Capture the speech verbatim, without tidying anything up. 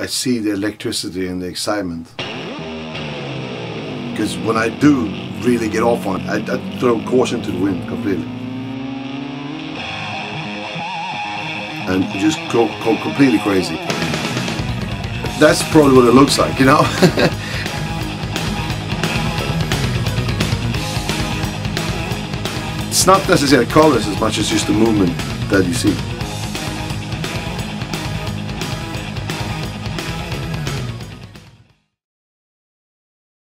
I see the electricity and the excitement. Because when I do really get off on it, I, I throw caution to the wind completely. And just go, go completely crazy. That's probably what it looks like, you know? It's not necessarily colors as much as just the movement that you see.